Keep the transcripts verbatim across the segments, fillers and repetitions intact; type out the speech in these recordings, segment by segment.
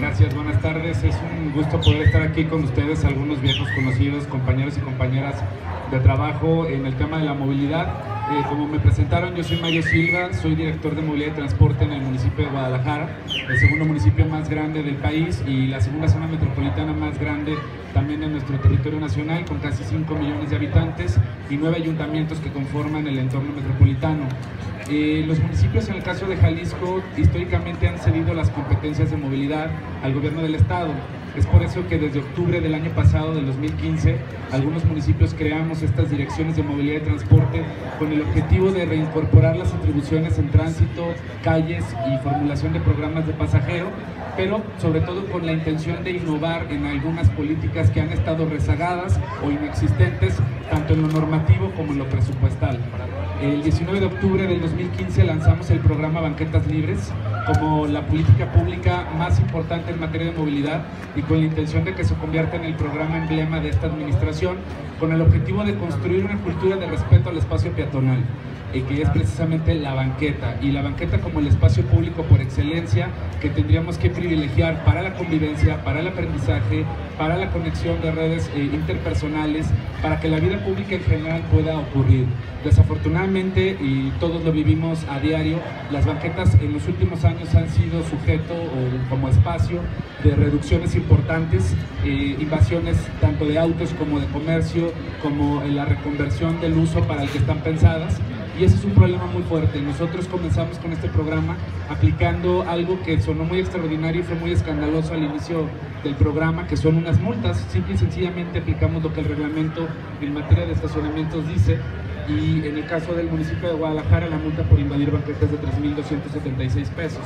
Gracias, buenas tardes. Es un gusto poder estar aquí con ustedes, algunos viejos conocidos, compañeros y compañeras de trabajo en el tema de la movilidad. Eh, como me presentaron, yo soy Mario Silva, soy director de movilidad y transporte en el municipio de Guadalajara, el segundo municipio más grande del país y la segunda zona metropolitana más grande también en nuestro territorio nacional, con casi cinco millones de habitantes y nueve ayuntamientos que conforman el entorno metropolitano. Eh, los municipios, en el caso de Jalisco, históricamente han cedido las competencias de movilidad al gobierno del estado. Es por eso que desde octubre del año pasado, del dos mil quince, algunos municipios creamos estas direcciones de movilidad y transporte con el objetivo de reincorporar las atribuciones en tránsito, calles y formulación de programas de pasajero, pero sobre todo con la intención de innovar en algunas políticas que han estado rezagadas o inexistentes, tanto en lo normativo como en lo presupuestal. El diecinueve de octubre del dos mil quince lanzamos el programa Banquetas Libres como la política pública más importante en materia de movilidad y con la intención de que se convierta en el programa emblema de esta administración, con el objetivo de construir una cultura de respeto al espacio peatonal, eh, que es precisamente la banqueta, y la banqueta como el espacio público por excelencia que tendríamos que privilegiar para la convivencia, para el aprendizaje, para la conexión de redes eh, interpersonales, para que la vida pública en general pueda ocurrir. Desafortunadamente, y todos lo vivimos a diario, las banquetas en los últimos años han sido sujeto o como espacio de reducciones importantes, eh, invasiones tanto de autos como de comercio, como en la reconversión del uso para el que están pensadas. Y ese es un problema muy fuerte. Nosotros comenzamos con este programa aplicando algo que sonó muy extraordinario y fue muy escandaloso al inicio del programa, que son unas multas. Simple y sencillamente aplicamos lo que el reglamento en materia de estacionamientos dice, y en el caso del municipio de Guadalajara la multa por invadir banquetas de tres mil doscientos setenta y seis pesos.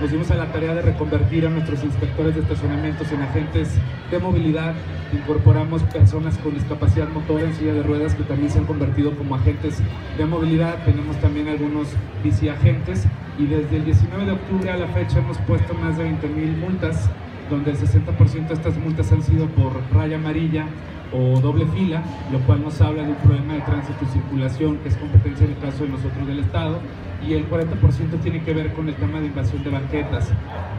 Nos dimos a la tarea de reconvertir a nuestros inspectores de estacionamientos en agentes de movilidad. Incorporamos personas con discapacidad motora en silla de ruedas que también se han convertido como agentes de movilidad. Tenemos también algunos biciagentes y desde el diecinueve de octubre a la fecha hemos puesto más de veinte mil multas, donde el sesenta por ciento de estas multas han sido por raya amarilla o doble fila, lo cual nos habla de un problema de tránsito y circulación que es competencia en el caso de nosotros del estado, y el cuarenta por ciento tiene que ver con el tema de invasión de banquetas.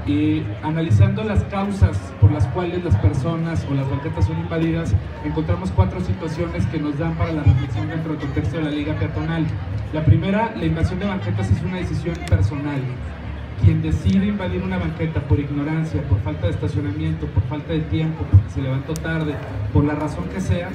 Y analizando las causas por las cuales las personas o las banquetas son invadidas, encontramos cuatro situaciones que nos dan para la reflexión dentro del contexto de la Liga Peatonal. La primera, la invasión de banquetas es una decisión personal. Quien decide invadir una banqueta por ignorancia, por falta de estacionamiento, por falta de tiempo, porque se levantó tarde, por la razón que sea,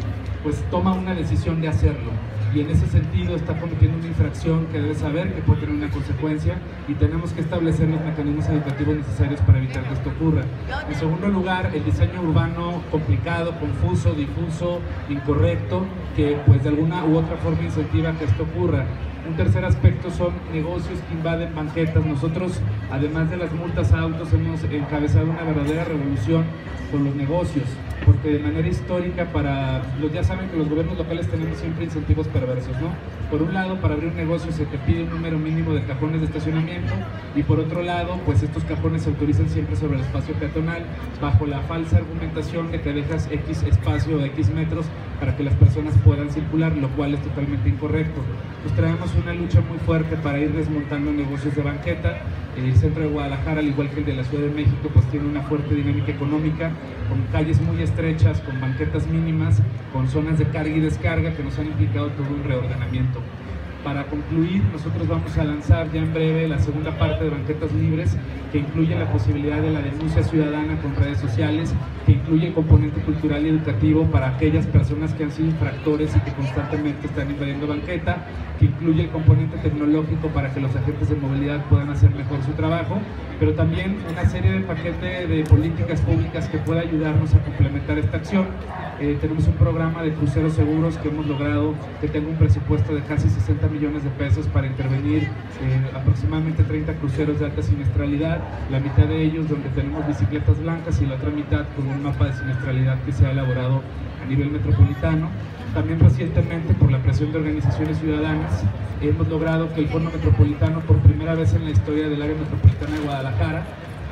pues toma una decisión de hacerlo. Y en ese sentido está cometiendo una infracción que debe saber que puede tener una consecuencia y tenemos que establecer los mecanismos educativos necesarios para evitar que esto ocurra. En segundo lugar, el diseño urbano complicado, confuso, difuso, incorrecto, que pues de alguna u otra forma incentiva que esto ocurra. Un tercer aspecto son negocios que invaden banquetas. Nosotros, además de las multas a autos, hemos encabezado una verdadera revolución con los negocios, porque de manera histórica, para los, ya saben que los gobiernos locales tenemos siempre incentivos perversos, ¿no? Por un lado, para abrir un negocio se te pide un número mínimo de cajones de estacionamiento, y por otro lado, pues estos cajones se autorizan siempre sobre el espacio peatonal, bajo la falsa argumentación que te dejas X espacio o X metros para que las personas puedan circular, lo cual es totalmente incorrecto. Pues traemos una lucha muy fuerte para ir desmontando negocios de banqueta. El centro de Guadalajara, al igual que el de la Ciudad de México, pues tiene una fuerte dinámica económica, con calles muy estrechas, con banquetas mínimas, con zonas de carga y descarga que nos han implicado todo un reordenamiento. Para concluir, nosotros vamos a lanzar ya en breve la segunda parte de Banquetas Libres, que incluye la posibilidad de la denuncia ciudadana con redes sociales, que incluye el componente cultural y educativo para aquellas personas que han sido infractores y que constantemente están invadiendo banqueta, que incluye el componente tecnológico para que los agentes de movilidad puedan hacer mejor su trabajo, pero también una serie de paquete de políticas públicas que pueda ayudarnos a complementar esta acción. Eh, tenemos un programa de cruceros seguros que hemos logrado que tenga un presupuesto de casi sesenta millones de pesos para intervenir eh, aproximadamente treinta cruceros de alta siniestralidad, la mitad de ellos donde tenemos bicicletas blancas y la otra mitad con un mapa de siniestralidad que se ha elaborado a nivel metropolitano. También recientemente, por la presión de organizaciones ciudadanas, hemos logrado que el Fondo Metropolitano, por primera vez en la historia del área metropolitana de Guadalajara,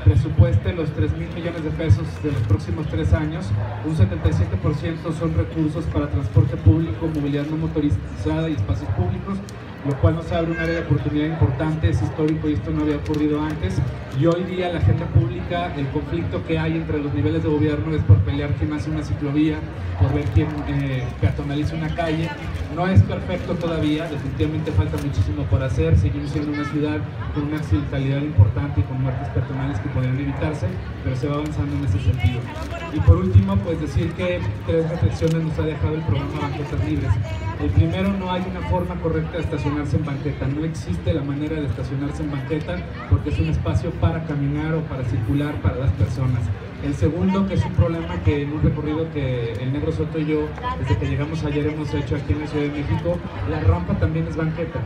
presupueste los tres mil millones de pesos de los próximos tres años. Un setenta y siete por ciento son recursos para transporte público, movilidad no motorizada y espacios públicos, lo cual nos abre un área de oportunidad importante, es histórico y esto no había ocurrido antes. Y hoy día la agenda pública, el conflicto que hay entre los niveles de gobierno es por pelear quién hace una ciclovía, por ver quién eh, peatonaliza una calle. No es perfecto todavía, definitivamente falta muchísimo por hacer, seguimos siendo una ciudad con una accidentalidad importante y con muertes peatonales que podrían evitarse, pero se va avanzando en ese sentido. Y por último, pues decir que tres reflexiones nos ha dejado el programa Banquetas Libres. El primero, no hay una forma correcta de estacionarse en banqueta, no existe la manera de estacionarse en banqueta porque es un espacio para caminar o para circular para las personas. El segundo, que es un problema que en un recorrido que el Negro Soto y yo, desde que llegamos ayer, hemos hecho aquí en la Ciudad de México, la rampa también es banqueta.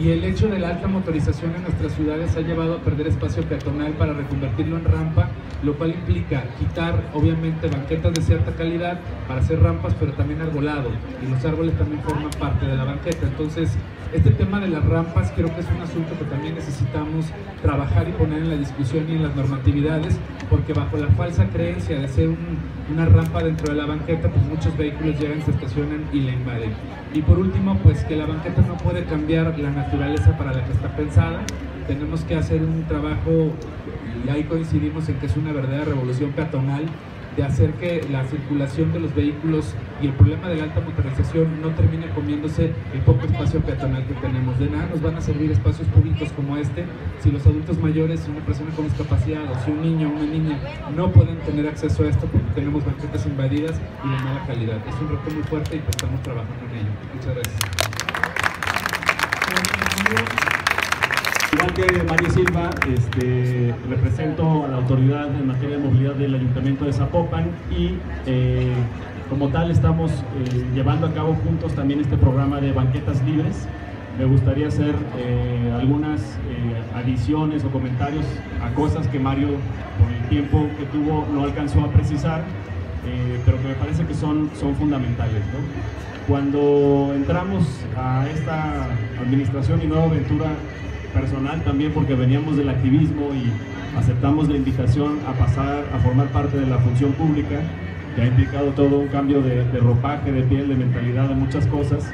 Y el hecho de la alta motorización en nuestras ciudades ha llevado a perder espacio peatonal para reconvertirlo en rampa, lo cual implica quitar, obviamente, banquetas de cierta calidad para hacer rampas, pero también arbolado. Y los árboles también forman parte de la banqueta. Entonces, este tema de las rampas creo que es un asunto que también necesitamos trabajar y poner en la discusión y en las normatividades, porque bajo la falsa creencia de ser un, una rampa dentro de la banqueta, pues muchos vehículos llegan, se estacionan y la invaden. Y por último, pues que la banqueta no puede cambiar la naturaleza para la que está pensada. Tenemos que hacer un trabajo, y ahí coincidimos en que es una verdadera revolución peatonal, de hacer que la circulación de los vehículos y el problema de la alta motorización no termine comiéndose el poco espacio peatonal que tenemos. De nada nos van a servir espacios públicos como este si los adultos mayores, si una persona con discapacidad o si un niño o una niña no pueden tener acceso a esto porque tenemos banquetas invadidas y de mala calidad. Es un reto muy fuerte y pues estamos trabajando en ello. Muchas gracias. Igual que Mario Silva, este, represento a la autoridad en materia de movilidad del Ayuntamiento de Zapopan y eh, como tal estamos eh, llevando a cabo juntos también este programa de banquetas libres. Me gustaría hacer eh, algunas eh, adiciones o comentarios a cosas que Mario, por el tiempo que tuvo, no alcanzó a precisar, eh, pero que me parece que son, son fundamentales, ¿no? Cuando entramos a esta administración y nueva aventura personal también, porque veníamos del activismo y aceptamos la invitación a pasar a formar parte de la función pública, que ha implicado todo un cambio de, de ropaje, de piel, de mentalidad, de muchas cosas,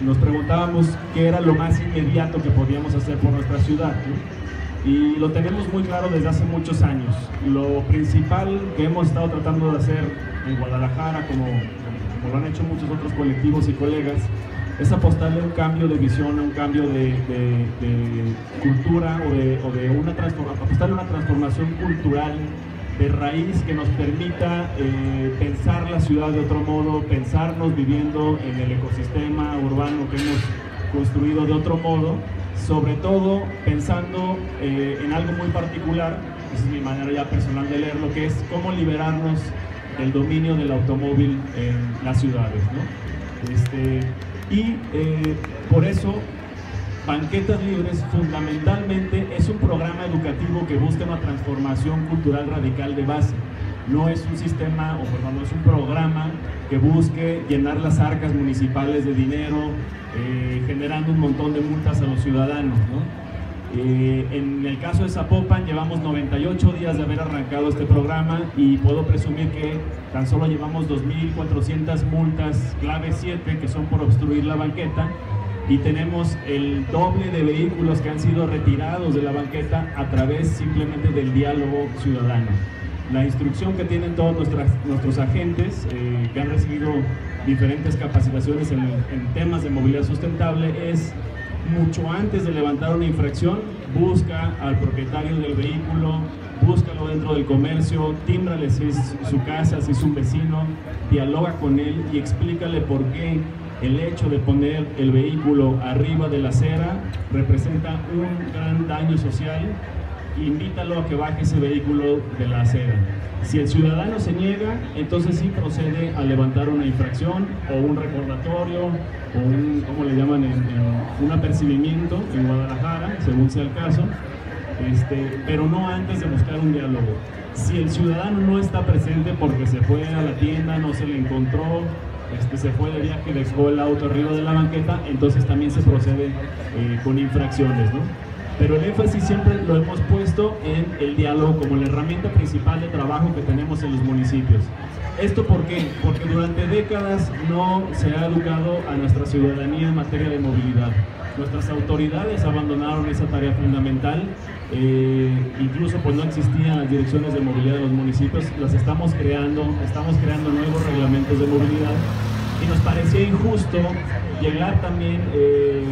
nos preguntábamos qué era lo más inmediato que podíamos hacer por nuestra ciudad, ¿no? Y lo tenemos muy claro desde hace muchos años. Lo principal que hemos estado tratando de hacer en Guadalajara, como, como lo han hecho muchos otros colectivos y colegas, es apostarle a un cambio de visión, a un cambio de, de, de cultura o de, o de una, transforma, apostarle una transformación cultural de raíz que nos permita eh, pensar la ciudad de otro modo, pensarnos viviendo en el ecosistema urbano que hemos construido de otro modo, sobre todo pensando eh, en algo muy particular, esa es mi manera ya personal de leerlo, que es cómo liberarnos del dominio del automóvil en las ciudades, ¿no? Este, Y eh, por eso, Banquetas Libres fundamentalmente es un programa educativo que busca una transformación cultural radical de base. No es un sistema, o perdón, no es un programa que busque llenar las arcas municipales de dinero, eh, generando un montón de multas a los ciudadanos, ¿no? Eh, en el caso de Zapopan llevamos noventa y ocho días de haber arrancado este programa y puedo presumir que tan solo llevamos dos mil cuatrocientas multas clave siete que son por obstruir la banqueta y tenemos el doble de vehículos que han sido retirados de la banqueta a través simplemente del diálogo ciudadano. La instrucción que tienen todos nuestras, nuestros agentes eh, que han recibido diferentes capacitaciones en, en temas de movilidad sustentable es: mucho antes de levantar una infracción, busca al propietario del vehículo, búscalo dentro del comercio, tímbrale si es su casa, si es un vecino, dialoga con él y explícale por qué el hecho de poner el vehículo arriba de la acera representa un gran daño social. Invítalo a que baje ese vehículo de la acera. Si el ciudadano se niega, entonces sí procede a levantar una infracción o un recordatorio o un, ¿cómo le llaman? En, en, un apercibimiento en Guadalajara, según sea el caso, este, pero no antes de buscar un diálogo. Si el ciudadano no está presente porque se fue a la tienda, no se le encontró, este, se fue de viaje, dejó el auto arriba de la banqueta, entonces también se procede eh, con infracciones, ¿no? pero el énfasis siempre lo hemos puesto en el diálogo como la herramienta principal de trabajo que tenemos en los municipios. ¿Esto por qué? Porque durante décadas no se ha educado a nuestra ciudadanía en materia de movilidad. Nuestras autoridades abandonaron esa tarea fundamental, eh, incluso pues no existían las direcciones de movilidad de los municipios, las estamos creando, estamos creando nuevos reglamentos de movilidad y nos parecía injusto llegar también eh,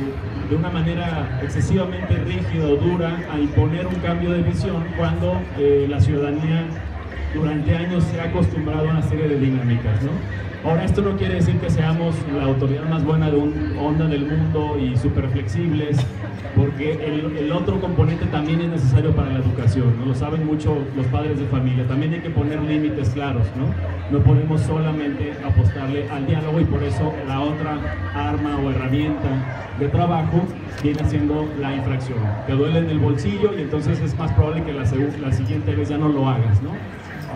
de una manera excesivamente rígida o dura a imponer un cambio de visión cuando eh, la ciudadanía durante años se ha acostumbrado a una serie de dinámicas, ¿no? Ahora, esto no quiere decir que seamos la autoridad más buena de un onda del mundo y súper flexibles, porque el, el otro componente también es necesario para la educación, ¿no? Lo saben mucho los padres de familia, también hay que poner límites claros, ¿no? No podemos solamente apostarle al diálogo y por eso la otra arma o herramienta de trabajo viene siendo la infracción. Te duele en el bolsillo y entonces es más probable que la, la siguiente vez ya no lo hagas, ¿no?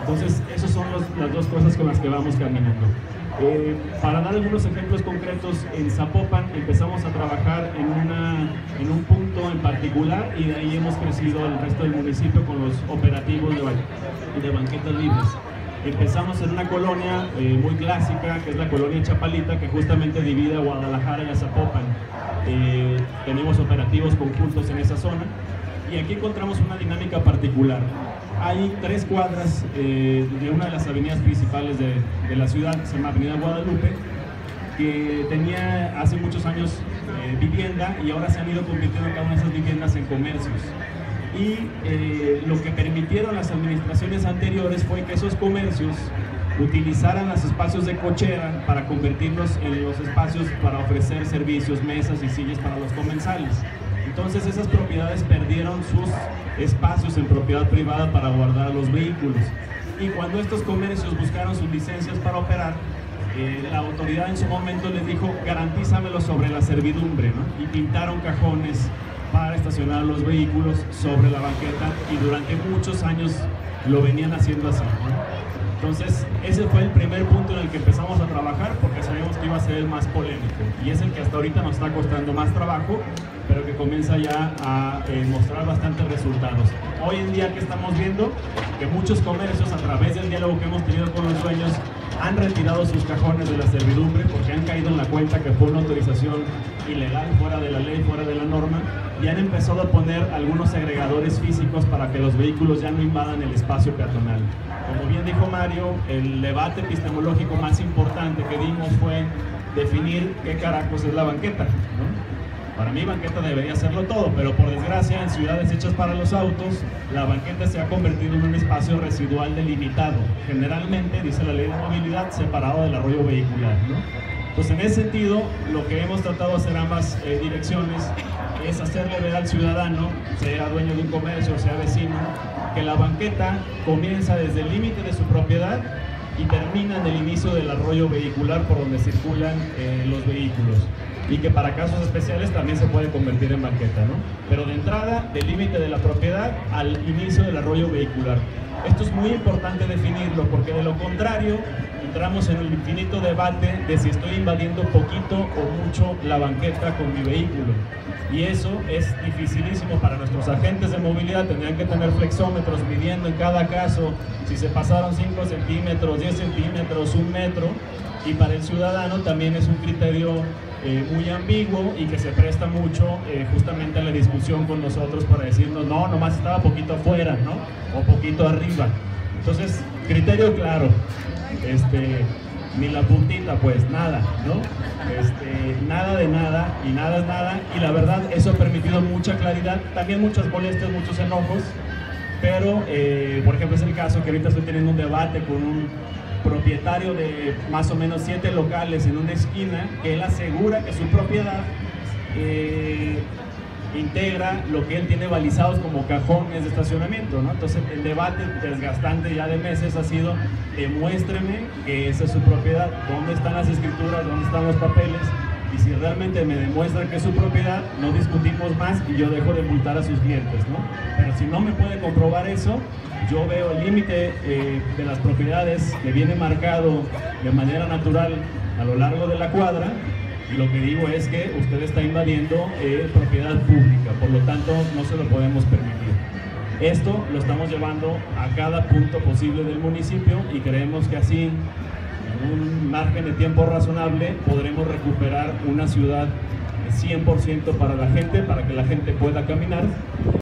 Entonces, esas son los, las dos cosas con las que vamos caminando. Eh, para dar algunos ejemplos concretos, en Zapopan empezamos a trabajar en, una, en un punto en particular y de ahí hemos crecido el resto del municipio con los operativos de, de banquetas libres. Empezamos en una colonia eh, muy clásica, que es la colonia Chapalita, que justamente divide a Guadalajara y a Zapopan. Eh, tenemos operativos conjuntos en esa zona y aquí encontramos una dinámica particular. Hay tres cuadras eh, de una de las avenidas principales de, de la ciudad, que se llama Avenida Guadalupe, que tenía hace muchos años eh, vivienda y ahora se han ido convirtiendo cada una de esas viviendas en comercios. Y eh, lo que permitieron las administraciones anteriores fue que esos comercios utilizaran los espacios de cochera para convertirlos en los espacios para ofrecer servicios, mesas y sillas para los comensales. Entonces esas propiedades perdieron sus espacios en propiedad privada para guardar los vehículos. Y cuando estos comercios buscaron sus licencias para operar, eh, la autoridad en su momento les dijo: garantízamelo sobre la servidumbre, ¿no? Y pintaron cajones para estacionar los vehículos sobre la banqueta y durante muchos años lo venían haciendo así, ¿no? Entonces ese fue el primer punto en el que empezamos a trabajar porque sabíamos que iba a ser el más polémico y es el que hasta ahorita nos está costando más trabajo, pero que comienza ya a eh, mostrar bastantes resultados. Hoy en día, que estamos viendo que muchos comercios, a través del diálogo que hemos tenido con los dueños, han retirado sus cajones de la servidumbre porque han caído en la cuenta que fue una autorización ilegal, fuera de la ley, fuera de la norma, y han empezado a poner algunos agregadores físicos para que los vehículos ya no invadan el espacio peatonal. Como bien dijo Mario, el debate epistemológico más importante que dimos fue definir qué carajos es la banqueta, ¿no? Para mí banqueta debería hacerlo todo, pero por desgracia en ciudades hechas para los autos, la banqueta se ha convertido en un espacio residual delimitado, generalmente, dice la ley de movilidad, separado del arroyo vehicular, ¿no? Entonces, en ese sentido, lo que hemos tratado de hacer ambas eh, direcciones es hacerle ver al ciudadano, sea dueño de un comercio, sea vecino, que la banqueta comienza desde el límite de su propiedad y termina en el inicio del arroyo vehicular por donde circulan eh, los vehículos, y que para casos especiales también se puede convertir en banqueta, ¿no? Pero de entrada, del límite de la propiedad al inicio del arroyo vehicular. Esto es muy importante definirlo, porque de lo contrario entramos en el infinito debate de si estoy invadiendo poquito o mucho la banqueta con mi vehículo. Y eso es dificilísimo para nuestros agentes de movilidad. Tendrían que tener flexómetros midiendo en cada caso si se pasaron cinco centímetros, diez centímetros, un metro. Y para el ciudadano también es un criterio eh, muy ambiguo y que se presta mucho eh, justamente a la discusión con nosotros para decirnos: no, nomás estaba poquito afuera, ¿no? O poquito arriba. Entonces, criterio claro. Este... ni la puntita, pues nada, ¿no? Este, nada de nada y nada es nada, y la verdad eso ha permitido mucha claridad, también muchas molestias, muchos enojos, pero eh, por ejemplo es el caso que ahorita estoy teniendo un debate con un propietario de más o menos siete locales en una esquina, que él asegura que su propiedad eh, integra lo que él tiene balizados como cajones de estacionamiento, ¿no? Entonces el debate desgastante ya de meses ha sido: demuéstreme que esa es su propiedad, dónde están las escrituras, dónde están los papeles, y si realmente me demuestra que es su propiedad, no discutimos más y yo dejo de multar a sus clientes, ¿no? Pero si no me puede comprobar eso, yo veo el límite eh, de las propiedades que viene marcado de manera natural a lo largo de la cuadra, Y lo que digo es que usted está invadiendo eh, propiedad pública, por lo tanto no se lo podemos permitir. Esto lo estamos llevando a cada punto posible del municipio y creemos que así, en un margen de tiempo razonable, podremos recuperar una ciudad cien por ciento para la gente, para que la gente pueda caminar